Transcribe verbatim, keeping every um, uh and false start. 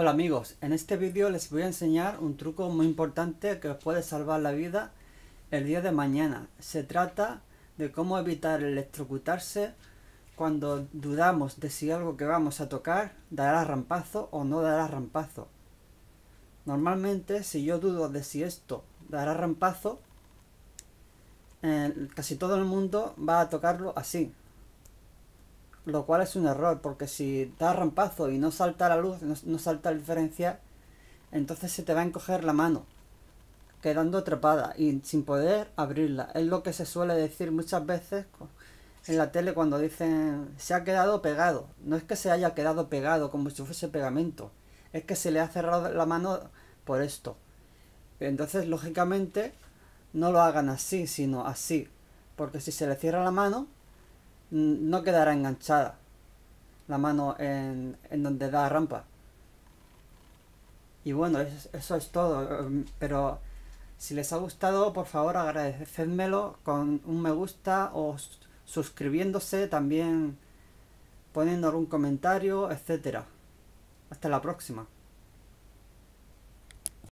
Hola amigos, en este vídeo les voy a enseñar un truco muy importante que os puede salvar la vida el día de mañana. Se trata de cómo evitar electrocutarse cuando dudamos de si algo que vamos a tocar dará rampazo o no dará rampazo. Normalmente, si yo dudo de si esto dará rampazo, eh, casi todo el mundo va a tocarlo así. Lo cual es un error, porque si da rampazo y no salta la luz, no, no salta el diferencial, entonces se te va a encoger la mano, quedando atrapada y sin poder abrirla. Es lo que se suele decir muchas veces en la tele cuando dicen se ha quedado pegado. No es que se haya quedado pegado como si fuese pegamento, es que se le ha cerrado la mano por esto. Entonces, lógicamente, no lo hagan así, sino así, porque si se le cierra la mano, no quedará enganchada la mano en, en donde da rampa. Y bueno, es, eso es todo. Pero si les ha gustado, por favor agradecedmelo con un me gusta o suscribiéndose, también poniendo algún comentario, etcétera. Hasta la próxima.